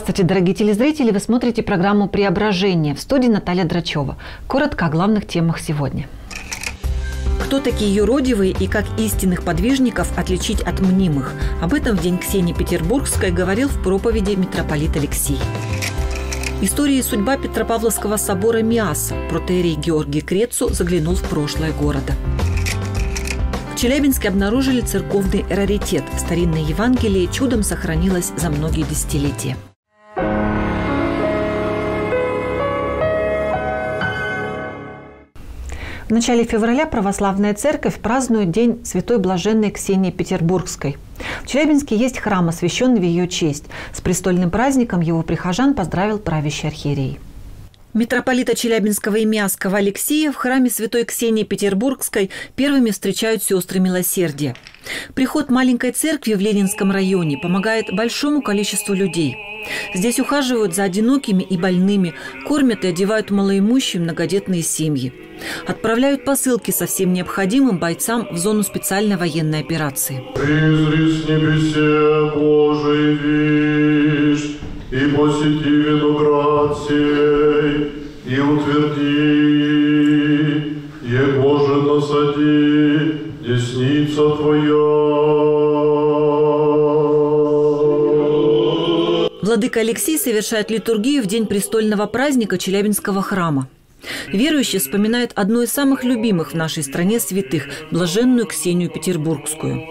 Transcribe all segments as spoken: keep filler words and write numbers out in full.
Здравствуйте, дорогие телезрители! Вы смотрите программу «Преображение». В студии Наталья Драчева. Коротко о главных темах сегодня. Кто такие юродивые и как истинных подвижников отличить от мнимых? Об этом в День Ксении Петербургской говорил в проповеди митрополит Алексий. История и судьба Петропавловского собора Миас. Протоиерей Георгий Крецу заглянул в прошлое города. В Челябинске обнаружили церковный раритет. Старинное Евангелие чудом сохранилось за многие десятилетия. В начале февраля Православная Церковь празднует День Святой Блаженной Ксении Петербургской. В Челябинске есть храм, освященный в ее честь. С престольным праздником его прихожан поздравил правящий архиерей. Митрополита Челябинского и Миасского Алексия в храме Святой Ксении Петербургской первыми встречают сестры милосердия. Приход маленькой церкви в Ленинском районе помогает большому количеству людей. Здесь ухаживают за одинокими и больными, кормят и одевают малоимущие многодетные семьи. Отправляют посылки со всем необходимым бойцам в зону специальной военной операции. «Призри с небесе, Божий вишь, и посети виноград сей, и утверди, его же насади, десница твоя». Владыка Алексий совершает литургию в день престольного праздника Челябинского храма. Верующий вспоминает одну из самых любимых в нашей стране святых – блаженную Ксению Петербургскую.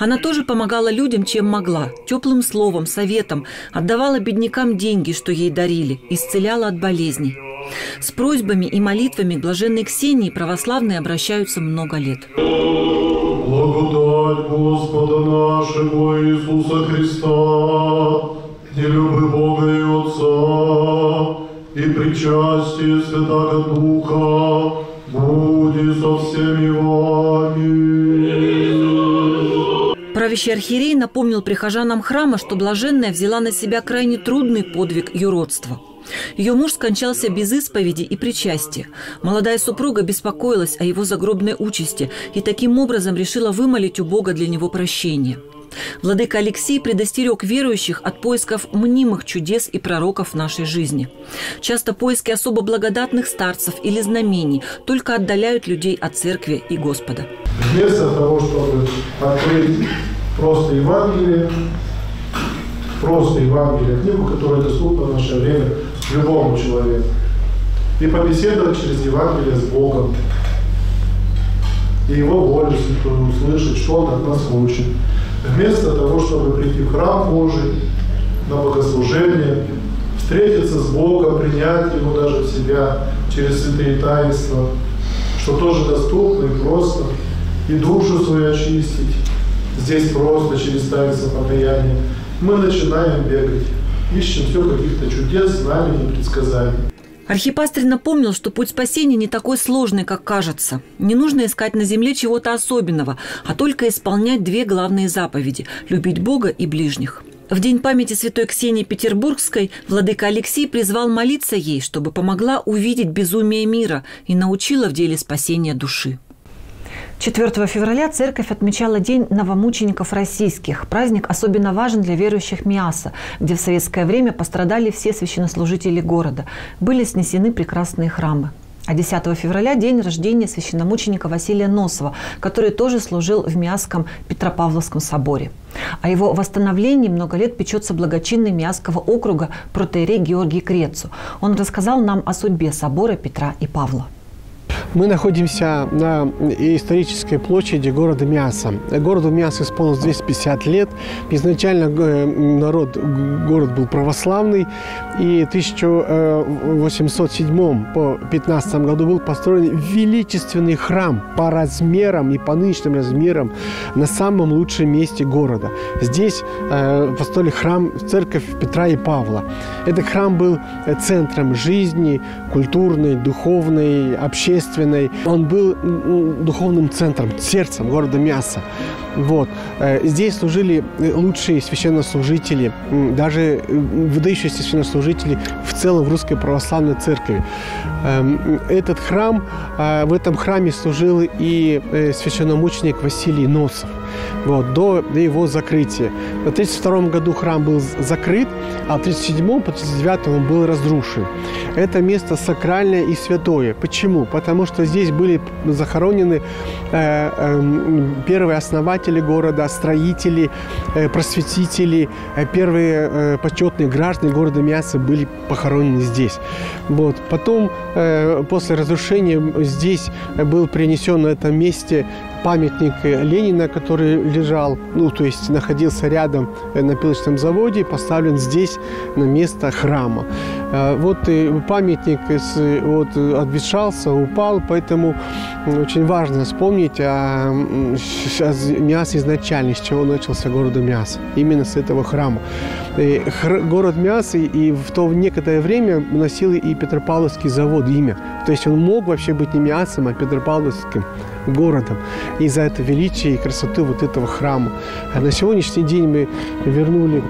Она тоже помогала людям, чем могла – теплым словом, советом, отдавала беднякам деньги, что ей дарили, исцеляла от болезней. С просьбами и молитвами к блаженной Ксении православные обращаются много лет. Благодать Господа нашего Иисуса Христа, и любовь Бога и Отца, и причастие Святаго Духа будет со всеми вами. Правящий архиерей напомнил прихожанам храма, что блаженная взяла на себя крайне трудный подвиг юродства. Ее муж скончался без исповеди и причастия. Молодая супруга беспокоилась о его загробной участи и таким образом решила вымолить у Бога для него прощение. Владыка Алексий предостерег верующих от поисков мнимых чудес и пророков в нашей жизни. Часто поиски особо благодатных старцев или знамений только отдаляют людей от церкви и Господа. Вместо того, чтобы открыть просто Евангелие, просто Евангелие, книгу, которая доступна в наше время любому человеку, и побеседовать через Евангелие с Богом, и Его волю святую услышать, что Он от нас хочет. Вместо того, чтобы прийти в храм Божий, на богослужение, встретиться с Богом, принять Его даже в себя через святые таинства, что тоже доступно и просто, и душу свою очистить, здесь просто через таинство покаяния, мы начинаем бегать, ищем все каких-то чудес, знаний и предсказаний. Архипастырь напомнил, что путь спасения не такой сложный, как кажется. Не нужно искать на земле чего-то особенного, а только исполнять две главные заповеди – любить Бога и ближних. В день памяти святой Ксении Петербургской владыка Алексий призвал молиться ей, чтобы помогла увидеть безумие мира и научила в деле спасения души. четвёртого февраля церковь отмечала День новомучеников российских. Праздник особенно важен для верующих Миаса, где в советское время пострадали все священнослужители города. Были снесены прекрасные храмы. А десятого февраля – день рождения священномученика Василия Носова, который тоже служил в Миасском Петропавловском соборе. О его восстановлении много лет печется благочинный Миасского округа протоиерей Георгий Крецу. Он рассказал нам о судьбе собора Петра и Павла. Мы находимся на исторической площади города Миаса. Городу Миас исполнилось двести пятьдесят лет. Изначально народ, город был православный. И в тысяча восемьсот седьмом по пятнадцатом году был построен величественный храм по размерам и по нынешним размерам на самом лучшем месте города. Здесь построили храм, церковь Петра и Павла. Этот храм был центром жизни, культурной, духовной, общественной. Он был духовным центром, сердцем города Миаса. Вот. Здесь служили лучшие священнослужители, даже выдающиеся священнослужители в целом в Русской Православной Церкви. Этот храм, в этом храме служил и священномученик Василий Носов, вот, до его закрытия. В тысяча девятьсот тридцать втором году храм был закрыт, а в тысяча девятьсот тридцать седьмом по тысяча девятьсот тридцать девятый он был разрушен. Это место сакральное и святое. Почему? Потому что здесь были захоронены первые основатели города, строители, просветители, первые почетные граждане города Миассы были похоронены здесь. Вот. Потом, после разрушения, здесь был принесен на этом месте памятник Ленина, который лежал, ну, то есть находился рядом на пилочном заводе, поставлен здесь на место храма. Вот памятник вот, обветшался, упал, поэтому очень важно вспомнить о, о Миассе изначально, с чего начался город Миасса, именно с этого храма. Хр город Миассы и в то некоторое время носил и Петропавловский завод имя, то есть он мог вообще быть не Миассом, а Петропавловским городом, из-за этого величия и красоты вот этого храма. На сегодняшний день мы вернули,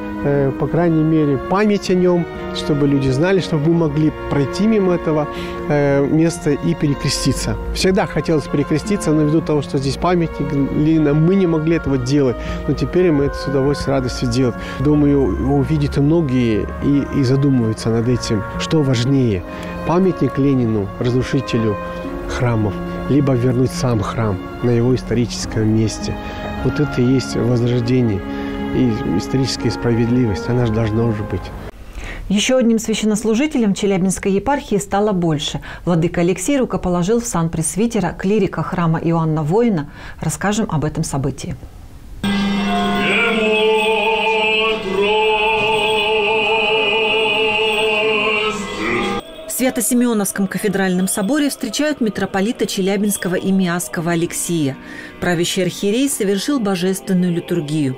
по крайней мере, память о нем, чтобы люди знали, чтобы мы могли пройти мимо этого места и перекреститься. Всегда хотелось перекреститься, но ввиду того, что здесь памятник Ленина, мы не могли этого делать, но теперь мы это с удовольствием, с радостью делаем. Думаю, увидят и многие и, и задумываются над этим, что важнее: памятник Ленину, разрушителю храмов, либо вернуть сам храм на его историческом месте. Вот это и есть возрождение и историческая справедливость, она же должна уже быть. Еще одним священнослужителем Челябинской епархии стало больше. Владыка Алексей рукоположил в сан пресвитера клирика храма Иоанна Воина. Расскажем об этом событии. В Свято-Симеоновском кафедральном соборе встречают митрополита Челябинского и Миасского Алексия. Правящий архиерей совершил божественную литургию.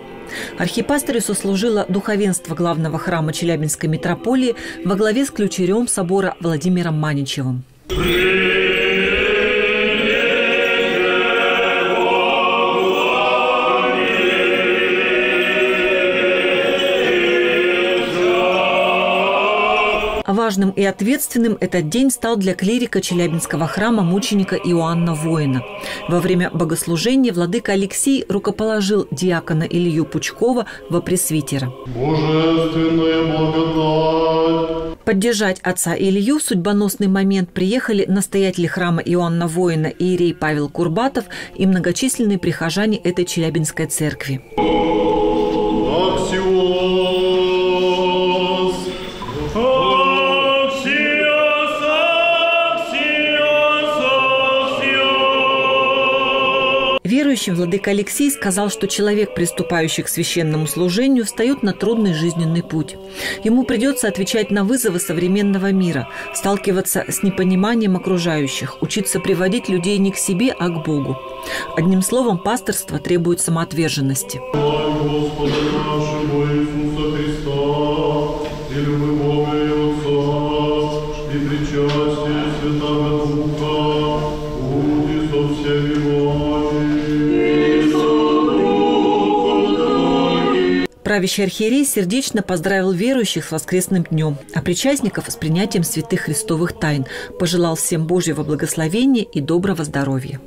Архипастырю сослужило духовенство главного храма Челябинской митрополии во главе с ключарем собора Владимиром Маничевым. Важным и ответственным этот день стал для клирика Челябинского храма мученика Иоанна Воина. Во время богослужения владыка Алексий рукоположил диакона Илью Пучкова во пресвитера. Божественная благодать. Поддержать отца Илью в судьбоносный момент приехали настоятели храма Иоанна Воина иерей Павел Курбатов и многочисленные прихожане этой челябинской церкви. Верующим владыка Алексий сказал, что человек, приступающий к священному служению, встает на трудный жизненный путь. Ему придется отвечать на вызовы современного мира, сталкиваться с непониманием окружающих, учиться приводить людей не к себе, а к Богу. Одним словом, пасторство требует самоотверженности. Правящий архиерей сердечно поздравил верующих с воскресным днем, а причастников с принятием святых христовых тайн. Пожелал всем Божьего благословения и доброго здоровья.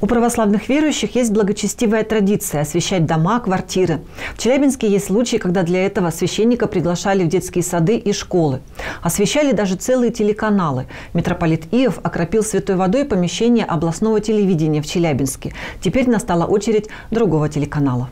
У православных верующих есть благочестивая традиция – освящать дома, квартиры. В Челябинске есть случаи, когда для этого священника приглашали в детские сады и школы. Освещали даже целые телеканалы. Митрополит Иов окропил святой водой помещение областного телевидения в Челябинске. Теперь настала очередь другого телеканала.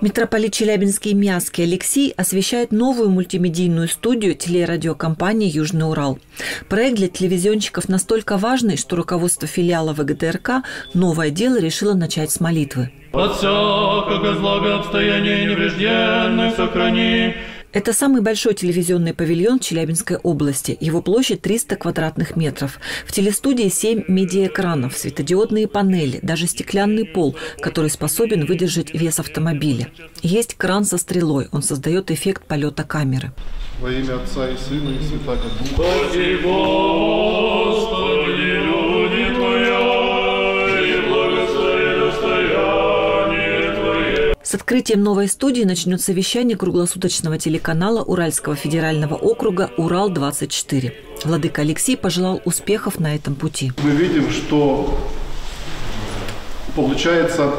Митрополит Челябинский и Миасский Алексий освещает новую мультимедийную студию телерадиокомпании «Южный Урал». Проект для телевизионщиков настолько важный, что руководство филиала ВГТРК новое дело решило начать с молитвы. От всякого злого обстояния неврежденных сохрани. Это самый большой телевизионный павильон Челябинской области. Его площадь триста квадратных метров. В телестудии семь медиаэкранов, светодиодные панели, даже стеклянный пол, который способен выдержать вес автомобиля. Есть кран со стрелой. Он создает эффект полета камеры. Во имя Отца и Сына и Святаго Духа. С открытием новой студии начнется вещание круглосуточного телеканала Уральского федерального округа «Урал-двадцать четыре». Владыка Алексей пожелал успехов на этом пути. Мы видим, что получается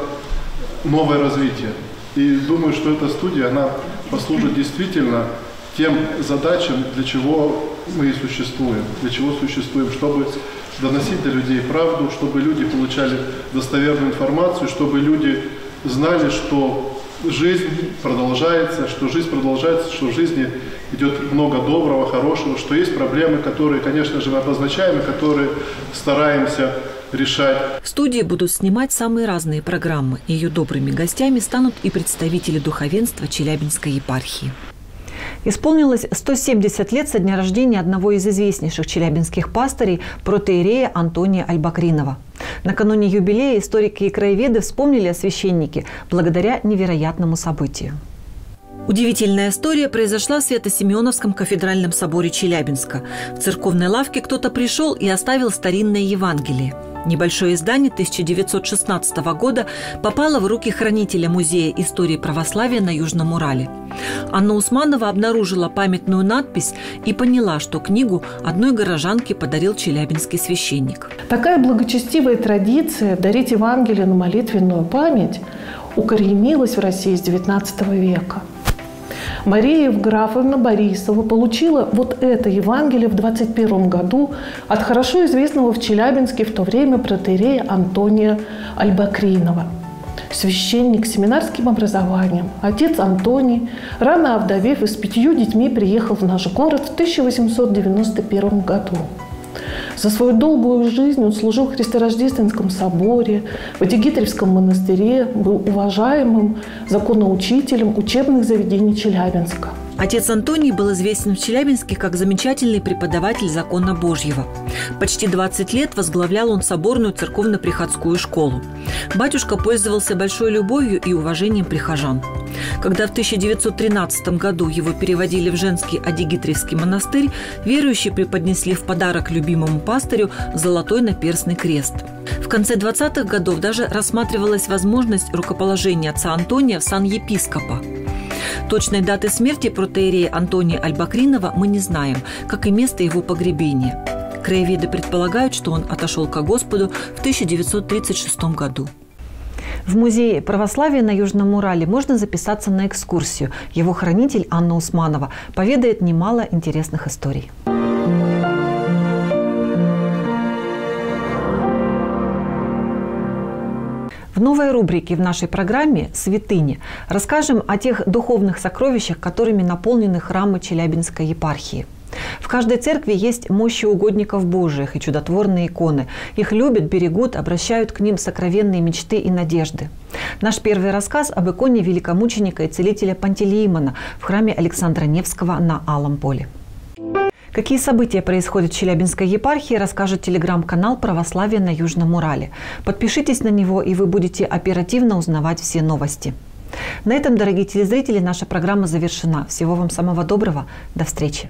новое развитие. И думаю, что эта студия, она послужит действительно тем задачам, для чего мы и существуем, для чего существуем, чтобы доносить до людей правду, чтобы люди получали достоверную информацию, чтобы люди знали, что жизнь продолжается, что жизнь продолжается, что в жизни идет много доброго, хорошего, что есть проблемы, которые, конечно же, мы обозначаем и которые стараемся решать. В студии будут снимать самые разные программы. Ее добрыми гостями станут и представители духовенства Челябинской епархии. Исполнилось сто семьдесят лет со дня рождения одного из известнейших челябинских пастырей, протоиерея Антония Альбакринова. Накануне юбилея историки и краеведы вспомнили о священнике благодаря невероятному событию. Удивительная история произошла в Свято-Симеоновском кафедральном соборе Челябинска. В церковной лавке кто-то пришел и оставил старинное Евангелие. Небольшое издание тысяча девятьсот шестнадцатого года попало в руки хранителя Музея истории православия на Южном Урале. Анна Усманова обнаружила памятную надпись и поняла, что книгу одной горожанке подарил челябинский священник. Такая благочестивая традиция дарить Евангелие на молитвенную память укоренилась в России с девятнадцатого века. Мария Евграфовна Борисова получила вот это Евангелие в двадцать первом году от хорошо известного в Челябинске в то время протоиерея Антония Альбакринова. Священник с семинарским образованием, отец Антоний, рано овдовев и с пятью детьми, приехал в наш город в тысяча восемьсот девяносто первом году. За свою долгую жизнь он служил в Христорождественском соборе, в Адигитревском монастыре, был уважаемым законоучителем учебных заведений Челябинска. Отец Антоний был известен в Челябинске как замечательный преподаватель закона Божьего. Почти двадцать лет возглавлял он соборную церковно-приходскую школу. Батюшка пользовался большой любовью и уважением прихожан. Когда в тысяча девятьсот тринадцатом году его переводили в женский Адигитревский монастырь, верующие преподнесли в подарок любимому пастырю золотой наперстный крест. В конце двадцатых годов даже рассматривалась возможность рукоположения отца Антония в сан епископа. Точной даты смерти протоиерея Антония Альбакринова мы не знаем, как и место его погребения. Краеведы предполагают, что он отошел ко Господу в тысяча девятьсот тридцать шестом году. В музее православия на Южном Урале можно записаться на экскурсию. Его хранитель Анна Усманова поведает немало интересных историй. В новой рубрике в нашей программе «Святыни» расскажем о тех духовных сокровищах, которыми наполнены храмы Челябинской епархии. В каждой церкви есть мощи угодников Божиих и чудотворные иконы. Их любят, берегут, обращают к ним сокровенные мечты и надежды. Наш первый рассказ об иконе великомученика и целителя Пантелеимона в храме Александра Невского на Алом поле. Какие события происходят в Челябинской епархии, расскажет телеграм-канал «Православие на Южном Урале». Подпишитесь на него, и вы будете оперативно узнавать все новости. На этом, дорогие телезрители, наша программа завершена. Всего вам самого доброго. До встречи.